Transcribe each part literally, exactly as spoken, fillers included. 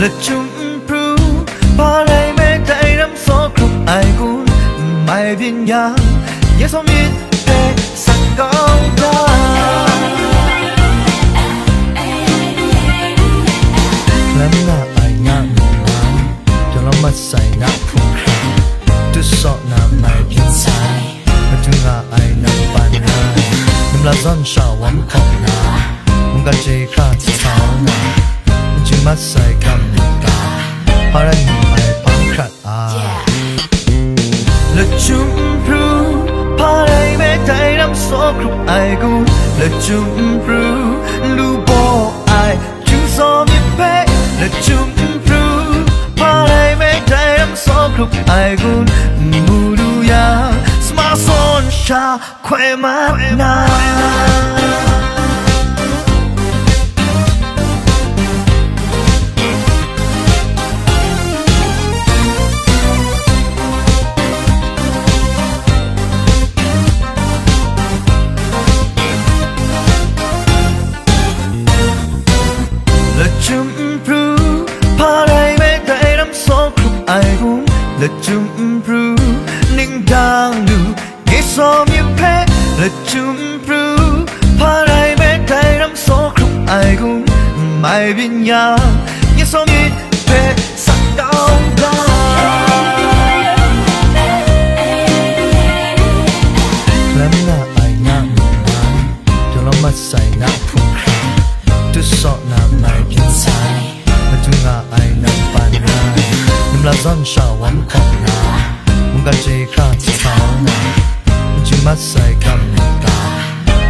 lật chung pru ba lay mê tay rắm so không ai cũng mai viên nhang nhớ so miết thế sắc cao ta lắm là ai ngang ngang cho nó mất say nặng không hay tôi sợ nam này thiên sai mà chúng là ai nằm bàn này nằm là dân sao ấm không nào muốn cái gì khác thì sao nào chỉ mất say cầm cả hoa lan mày bắn khát à lật chung pru hoa đây mẹ thấy đắm số không ai cũng lật chung pru lu bò ai chúng gió biết bé lật chung pru hoa đây mẹ thấy đắm số không ai cũng mù đu ya smart son cha khỏe mắt na lật chung pru ninh đang đủ nghe so miếng phe lật chung pru pha đây bé tay đắm số không ai cũng mai bên nhà nghe so miếng phe sắc đau đau lắm là ai ngang ngang cho nó mất say nặng không hay tôi sợ nam này thiên sai mà chúng là ai nằm bàn này nằm là dân sao ấm không nào muốn cái gì khác thì sao nào chỉ mất say cầm cả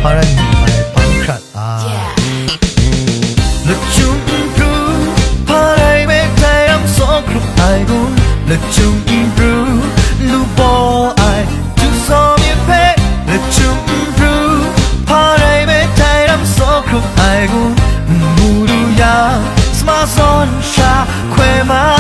hoa lan mày bắn khát à lật chung pru hoa đây mẹ thấy đắm số không ai cũng lật chung pru lu bò ai chúng so miếng phe lật chung pru hoa đây mẹ thấy đắm số không ai cũng mù đu ya smart son cha khỏe má